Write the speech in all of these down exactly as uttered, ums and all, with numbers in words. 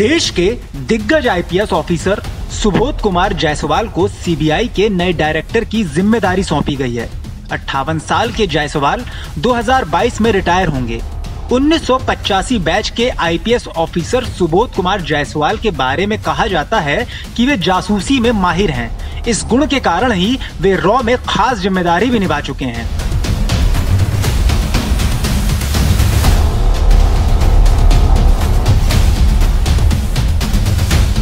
देश के दिग्गज आईपीएस ऑफिसर सुबोध कुमार जायसवाल को सीबीआई के नए डायरेक्टर की जिम्मेदारी सौंपी गई है। अट्ठावन साल के जायसवाल दो हज़ार बाईस में रिटायर होंगे। उन्नीस सौ पचासी बैच के आईपीएस ऑफिसर सुबोध कुमार जायसवाल के बारे में कहा जाता है कि वे जासूसी में माहिर हैं। इस गुण के कारण ही वे रॉ में खास जिम्मेदारी भी निभा चुके हैं।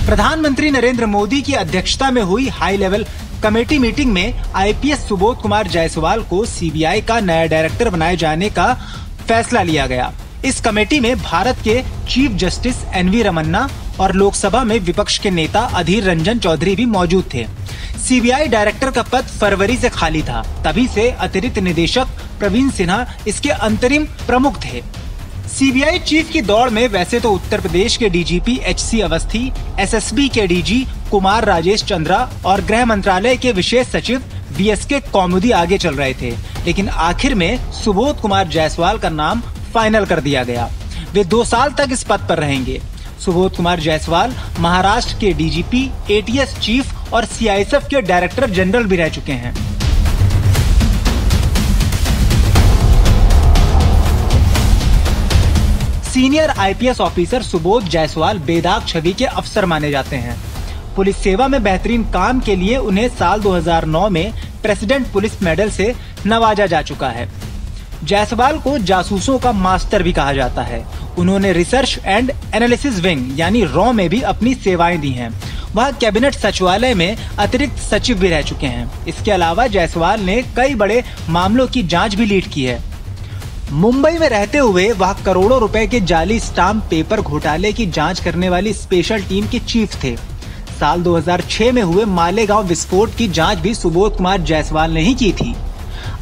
प्रधानमंत्री नरेंद्र मोदी की अध्यक्षता में हुई हाई लेवल कमेटी मीटिंग में आईपीएस सुबोध कुमार जायसवाल को सीबीआई का नया डायरेक्टर बनाए जाने का फैसला लिया गया। इस कमेटी में भारत के चीफ जस्टिस एनवी रमन्ना और लोकसभा में विपक्ष के नेता अधीर रंजन चौधरी भी मौजूद थे। सीबीआई डायरेक्टर का पद फरवरी से खाली था, तभी से अतिरिक्त निदेशक प्रवीण सिन्हा इसके अंतरिम प्रमुख थे। सीबीआई चीफ की दौड़ में वैसे तो उत्तर प्रदेश के डीजीपी एचसी अवस्थी, एसएसबी के डीजी कुमार राजेश चंद्रा और गृह मंत्रालय के विशेष सचिव बीएसके कौमुदी आगे चल रहे थे, लेकिन आखिर में सुबोध कुमार जायसवाल का नाम फाइनल कर दिया गया। वे दो साल तक इस पद पर रहेंगे। सुबोध कुमार जायसवाल महाराष्ट्र के डीजीपी, एटीएस चीफ और सीआईएसएफ के डायरेक्टर जनरल भी रह चुके हैं। Senior IPS officer Subodh Jaiswal बेदाग छवि के अफसर माने जाते हैं। पुलिस सेवा में बेहतरीन काम के लिए उन्हें साल दो हज़ार नौ में प्रेसिडेंट पुलिस मेडल से नवाजा जा चुका है। जायसवाल को जासूसों का मास्टर भी कहा जाता है। उन्होंने रिसर्च एंड एनालिसिस विंग यानी रॉ में भी अपनी सेवाएं दी हैं। वह कैबिनेट सचिवालय में अतिरिक्त सचिव भी रह चुके हैं। इसके अलावा जायसवाल ने कई बड़े मामलों की जाँच भी लीड की है। मुंबई में रहते हुए वह करोड़ों रुपए के जाली स्टाम्प पेपर घोटाले की जांच करने वाली स्पेशल टीम के चीफ थे। साल दो हज़ार छह में हुए मालेगांव विस्फोट की जांच भी सुबोध कुमार जायसवाल ने ही की थी।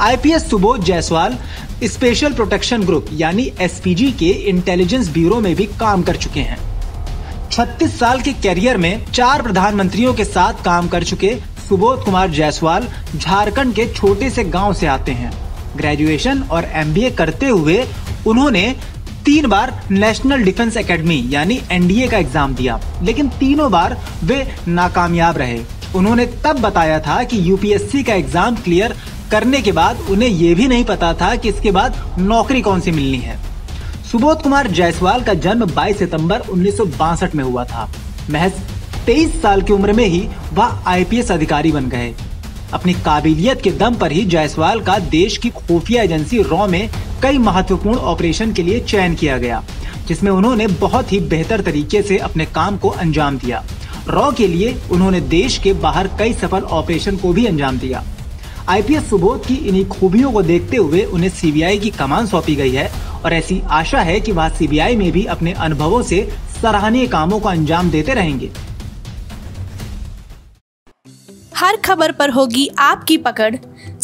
IPS Subodh Jaiswal special protection group यानी एसपीजी के इंटेलिजेंस ब्यूरो में भी काम कर चुके हैं। छत्तीस साल के कैरियर में चार प्रधानमंत्रियों के साथ काम कर चुके सुबोध कुमार जायसवाल झारखंड के छोटे से गाँव से आते हैं। ग्रेजुएशन और एमबीए करते हुए उन्होंने तीन बार नेशनल डिफेंस एकेडमी यानी एनडीए का एग्जाम दिया, लेकिन तीनों बार वे नाकामयाब रहे। उन्होंने तब बताया था कि यूपीएससी का एग्जाम क्लियर करने के बाद उन्हें यह भी नहीं पता था कि इसके बाद नौकरी कौन सी मिलनी है। सुबोध कुमार जायसवाल का जन्म बाईस सितंबर उन्नीस सौ बासठ में हुआ था। महज तेईस साल की उम्र में ही वह आईपीएस अधिकारी बन गए। अपनी काबिलियत के दम पर ही जायसवाल का देश की खुफिया एजेंसी रॉ में कई महत्वपूर्ण ऑपरेशन के लिए चयन किया गया, जिसमें उन्होंने बहुत ही बेहतर तरीके से अपने काम को अंजाम दिया। रॉ के लिए उन्होंने देश के बाहर कई सफल ऑपरेशन को भी अंजाम दिया। आईपीएस सुबोध की इन्हीं खूबियों को देखते हुए उन्हें सीबीआई की कमान सौंपी गई है और ऐसी आशा है कि वह सीबीआई में भी अपने अनुभवों से सराहनीय कामों को अंजाम देते रहेंगे। हर खबर पर होगी आपकी पकड़।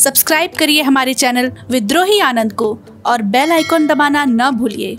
सब्सक्राइब करिए हमारे चैनल विद्रोही आनंद को और बेल आइकॉन दबाना न भूलिए।